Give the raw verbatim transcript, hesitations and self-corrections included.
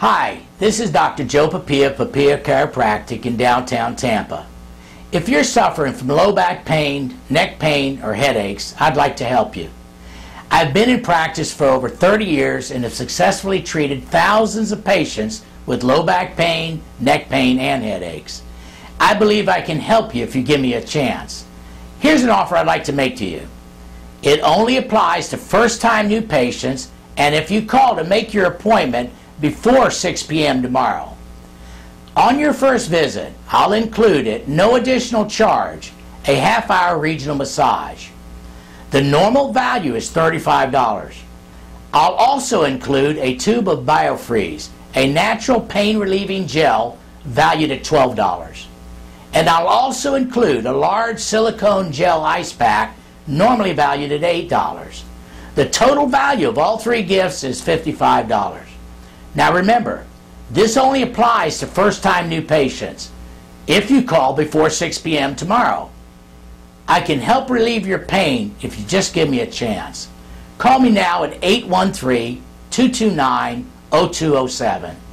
Hi, this is Doctor Joe Papia, Papia Chiropractic in downtown Tampa. If you're suffering from low back pain, neck pain, or headaches, I'd like to help you. I've been in practice for over thirty years and have successfully treated thousands of patients with low back pain, neck pain, and headaches. I believe I can help you if you give me a chance. Here's an offer I'd like to make to you. It only applies to first-time new patients, and if you call to make your appointment before six P M tomorrow. On your first visit, I'll include at no additional charge a half hour regional massage. The normal value is thirty-five dollars. I'll also include a tube of BioFreeze, a natural pain relieving gel valued at twelve dollars. And I'll also include a large silicone gel ice pack normally valued at eight dollars. The total value of all three gifts is fifty-five dollars. Now remember, this only applies to first-time new patients. If you call before six P M tomorrow, I can help relieve your pain if you just give me a chance. Call me now at eight one three, two two nine, oh two oh seven.